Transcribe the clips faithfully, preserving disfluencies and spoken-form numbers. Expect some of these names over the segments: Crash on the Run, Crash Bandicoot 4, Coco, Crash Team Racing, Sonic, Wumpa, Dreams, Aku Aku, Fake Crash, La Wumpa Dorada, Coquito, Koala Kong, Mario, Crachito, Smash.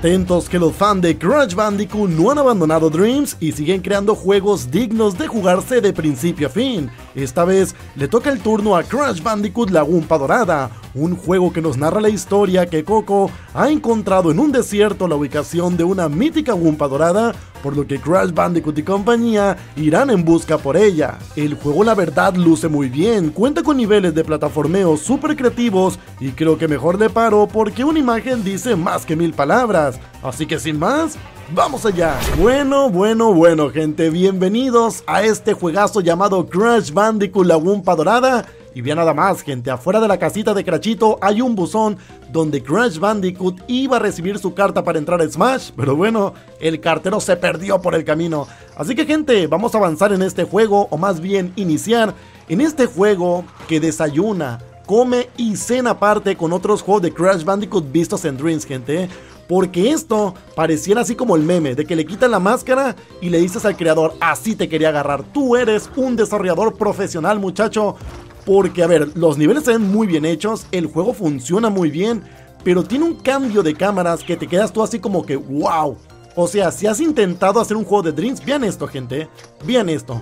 Atentos que los fans de Crash Bandicoot no han abandonado Dreams y siguen creando juegos dignos de jugarse de principio a fin. Esta vez le toca el turno a Crash Bandicoot La Wumpa Dorada, un juego que nos narra la historia que Coco ha encontrado en un desierto la ubicación de una mítica Wumpa Dorada, por lo que Crash Bandicoot y compañía irán en busca por ella. El juego la verdad luce muy bien, cuenta con niveles de plataformeo súper creativos y creo que mejor le paro porque una imagen dice más que mil palabras, así que sin más, ¡vamos allá! Bueno, bueno, bueno gente, bienvenidos a este juegazo llamado Crash Bandicoot La Wumpa Dorada. Y bien nada más gente, afuera de la casita de Crachito hay un buzón donde Crash Bandicoot iba a recibir su carta para entrar a Smash, pero bueno, el cartero se perdió por el camino. Así que gente, vamos a avanzar en este juego, o más bien iniciar en este juego que desayuna, come y cena aparte con otros juegos de Crash Bandicoot vistos en Dreams, gente. Porque esto pareciera así como el meme de que le quitan la máscara y le dices al creador, así te quería agarrar, tú eres un desarrollador profesional muchacho. Porque, a ver, los niveles se ven muy bien hechos, el juego funciona muy bien, pero tiene un cambio de cámaras que te quedas tú así como que wow. O sea, si has intentado hacer un juego de Dreams, vean esto gente, vean esto,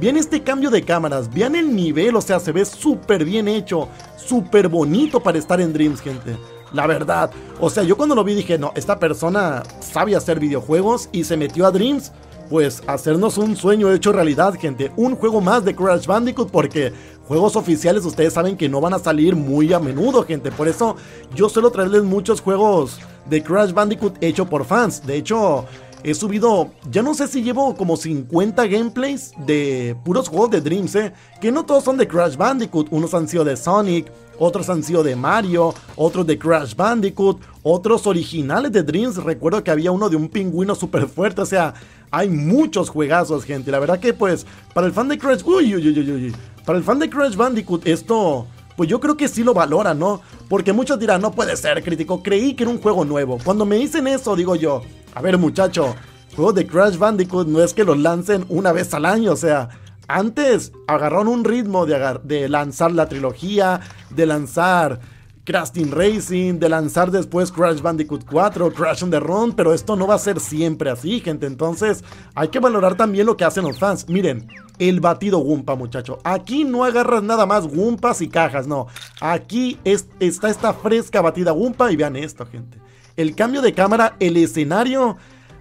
vean este cambio de cámaras, vean el nivel, o sea, se ve súper bien hecho, súper bonito para estar en Dreams gente. La verdad, o sea, yo cuando lo vi dije, no, esta persona sabe hacer videojuegos y se metió a Dreams, pues hacernos un sueño hecho realidad gente, un juego más de Crash Bandicoot, porque juegos oficiales ustedes saben que no van a salir muy a menudo gente, por eso yo suelo traerles muchos juegos de Crash Bandicoot hecho por fans. De hecho he subido, ya no sé si llevo como cincuenta gameplays de puros juegos de Dreams, eh, que no todos son de Crash Bandicoot, unos han sido de Sonic, otros han sido de Mario, otros de Crash Bandicoot, otros originales de Dreams, recuerdo que había uno de un pingüino súper fuerte, o sea, hay muchos juegazos gente, la verdad que pues, para el fan de Crash, uy, uy, uy, uy, uy, para el fan de Crash Bandicoot esto, pues yo creo que sí lo valora, ¿no? Porque muchos dirán, no puede ser crítico, creí que era un juego nuevo, cuando me dicen eso digo yo, a ver muchacho, juegos de Crash Bandicoot no es que los lancen una vez al año, o sea, antes agarraron un ritmo de, agar de lanzar la trilogía, de lanzar Crash Team Racing, de lanzar después Crash Bandicoot cuatro, Crash on the Run, pero esto no va a ser siempre así, gente. Entonces hay que valorar también lo que hacen los fans. Miren, el batido Wumpa, muchacho. Aquí no agarras nada más Wumpas y cajas, no. Aquí es, está esta fresca batida Wumpa y vean esto, gente. El cambio de cámara, el escenario...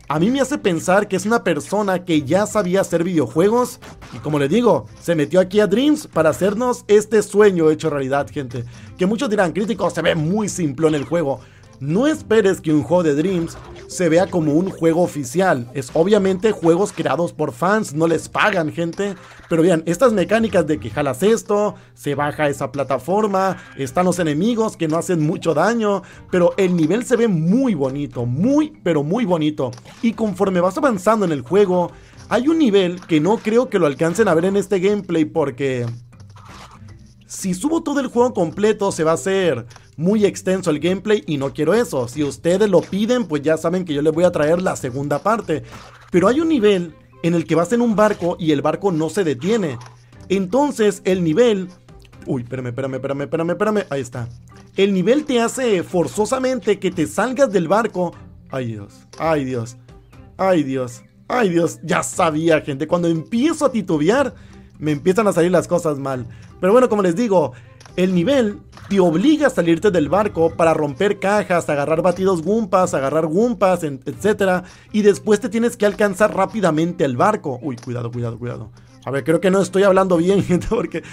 A mí me hace pensar que es una persona que ya sabía hacer videojuegos y como le digo, se metió aquí a Dreams para hacernos este sueño hecho realidad, gente. Que muchos dirán, crítico, se ve muy simplón el juego. No esperes que un juego de Dreams se vea como un juego oficial. Es obviamente juegos creados por fans, no les pagan, gente. Pero vean, estas mecánicas de que jalas esto, se baja esa plataforma, están los enemigos que no hacen mucho daño, pero el nivel se ve muy bonito, muy pero muy bonito. Y conforme vas avanzando en el juego, hay un nivel que no creo que lo alcancen a ver en este gameplay porque... si subo todo el juego completo se va a hacer muy extenso el gameplay y no quiero eso. Si ustedes lo piden, pues ya saben que yo les voy a traer la segunda parte. Pero hay un nivel en el que vas en un barco y el barco no se detiene. Entonces el nivel... Uy, espérame, espérame, espérame, espérame, espérame. Ahí está. El nivel te hace forzosamente que te salgas del barco. Ay Dios, ay Dios, ay Dios, ay Dios. Ya sabía, gente. Cuando empiezo a titubear... me empiezan a salir las cosas mal. Pero bueno, como les digo, el nivel te obliga a salirte del barco para romper cajas, agarrar batidos Wumpas, agarrar Wumpas, etcétera. Y después te tienes que alcanzar rápidamente el barco. Uy, cuidado, cuidado, cuidado. A ver, creo que no estoy hablando bien, gente, porque...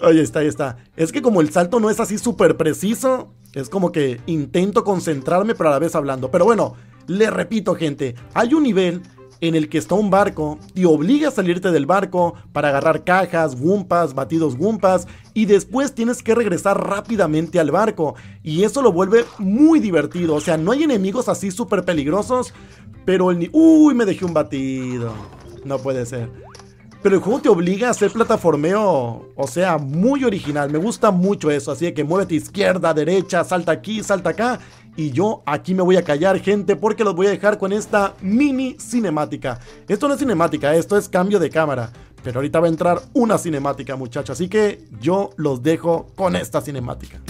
ahí está, ahí está. Es que como el salto no es así súper preciso, es como que intento concentrarme, pero a la vez hablando. Pero bueno, les repito, gente, hay un nivel... en el que está un barco, te obliga a salirte del barco para agarrar cajas, Wumpas, batidos Wumpas y después tienes que regresar rápidamente al barco y eso lo vuelve muy divertido, o sea, no hay enemigos así súper peligrosos, pero el... ¡Uy! Me dejé un batido, no puede ser. Pero el juego te obliga a hacer plataformeo, o sea, muy original, me gusta mucho eso, así que muévete izquierda, derecha, salta aquí, salta acá. Y yo aquí me voy a callar, gente, porque los voy a dejar con esta mini cinemática. Esto no es cinemática, esto es cambio de cámara. Pero ahorita va a entrar una cinemática, muchachos. Así que yo los dejo con esta cinemática.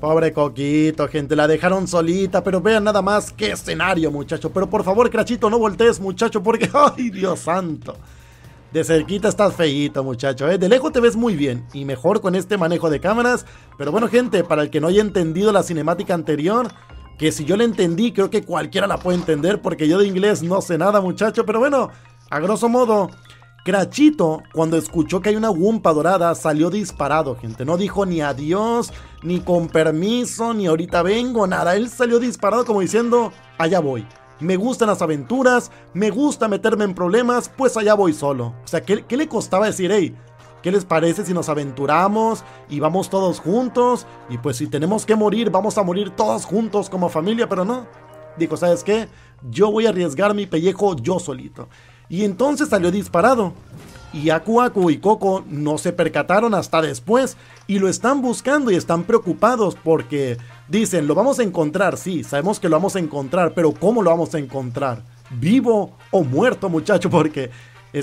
Pobre Coquito, gente, la dejaron solita, pero vean nada más qué escenario, muchacho. Pero por favor, Crachito, no voltees, muchacho, porque... ¡Ay, Dios santo! De cerquita estás feíto, muchacho, ¿eh? De lejos te ves muy bien, y mejor con este manejo de cámaras. Pero bueno, gente, para el que no haya entendido la cinemática anterior, que si yo la entendí, creo que cualquiera la puede entender, porque yo de inglés no sé nada, muchacho. Pero bueno, a grosso modo... Crachito, cuando escuchó que hay una Wumpa dorada, salió disparado, gente. No dijo ni adiós, ni con permiso, ni ahorita vengo, nada. Él salió disparado como diciendo, allá voy. Me gustan las aventuras, me gusta meterme en problemas, pues allá voy solo. O sea, ¿qué, qué le costaba decir, hey, qué les parece si nos aventuramos y vamos todos juntos? Y pues si tenemos que morir, vamos a morir todos juntos como familia, pero no. Dijo, ¿sabes qué? Yo voy a arriesgar mi pellejo yo solito. Y entonces salió disparado. Y Aku Aku y Coco no se percataron hasta después. Y lo están buscando y están preocupados porque dicen, lo vamos a encontrar, sí, sabemos que lo vamos a encontrar, pero ¿cómo lo vamos a encontrar? ¿Vivo o muerto, muchacho? Porque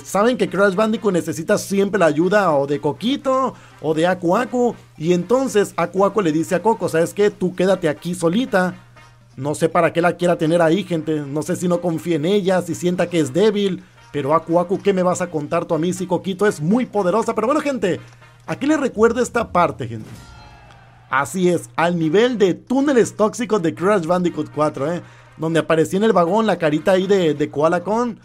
saben que Crash Bandicoot necesita siempre la ayuda o de Coquito o de Aku Aku. Y entonces Aku Aku le dice a Coco, ¿sabes qué? Tú quédate aquí solita. No sé para qué la quiera tener ahí, gente. No sé si no confía en ella, si sienta que es débil. Pero Aku Aku, ¿qué me vas a contar tú a mí si Coquito es muy poderosa? Pero bueno, gente, ¿a qué le recuerda esta parte, gente? Así es, al nivel de túneles tóxicos de Crash Bandicoot cuatro, ¿eh? Donde aparecía en el vagón la carita ahí de, de Koala Kong.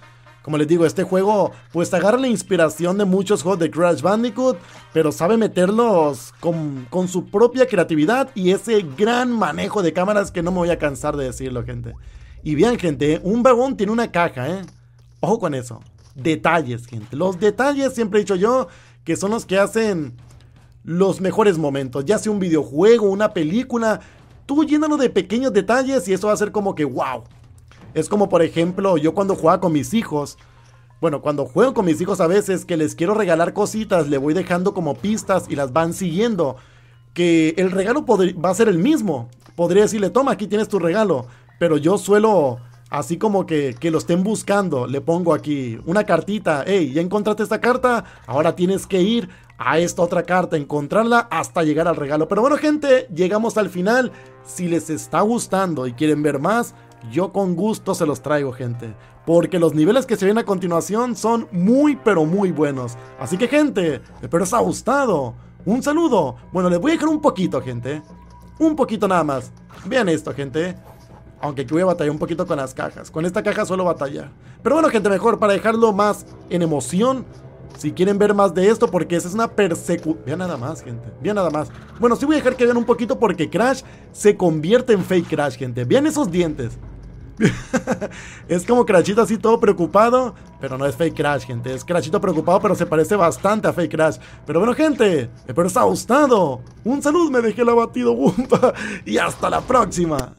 Como les digo, este juego, pues agarra la inspiración de muchos juegos de Crash Bandicoot, pero sabe meterlos con, con su propia creatividad y ese gran manejo de cámaras que no me voy a cansar de decirlo, gente. Y vean, gente, un vagón tiene una caja, ¿eh? Ojo con eso. Detalles, gente. Los detalles, siempre he dicho yo, que son los que hacen los mejores momentos. Ya sea un videojuego, una película, tú llénalo de pequeños detalles y eso va a ser como que wow. Es como, por ejemplo, yo cuando jugaba con mis hijos, bueno, cuando juego con mis hijos a veces que les quiero regalar cositas, le voy dejando como pistas y las van siguiendo, que el regalo va a ser el mismo. Podría decirle, toma, aquí tienes tu regalo, pero yo suelo, así como que, que lo estén buscando, le pongo aquí una cartita, hey, ya encontraste esta carta, ahora tienes que ir a esta otra carta, encontrarla hasta llegar al regalo. Pero bueno, gente, llegamos al final. Si les está gustando y quieren ver más, yo con gusto se los traigo, gente, porque los niveles que se ven a continuación son muy pero muy buenos. Así que, gente, espero os haya gustado. Un saludo. Bueno, les voy a dejar un poquito, gente. Un poquito nada más. Vean esto, gente. Aunque aquí voy a batallar un poquito con las cajas. Con esta caja suelo batallar. Pero bueno, gente, mejor para dejarlo más en emoción. Si quieren ver más de esto, porque esa es una persecución. Vean nada más, gente. Vean nada más. Bueno, sí voy a dejar que vean un poquito porque Crash se convierte en Fake Crash, gente. Vean esos dientes. Es como Crachito así todo preocupado, pero no es Fake Crash, gente. Es Crachito preocupado, pero se parece bastante a Fake Crash. Pero bueno, gente, espero os haya gustado. Un saludo, me dejé el abatido Wumpa. Y hasta la próxima.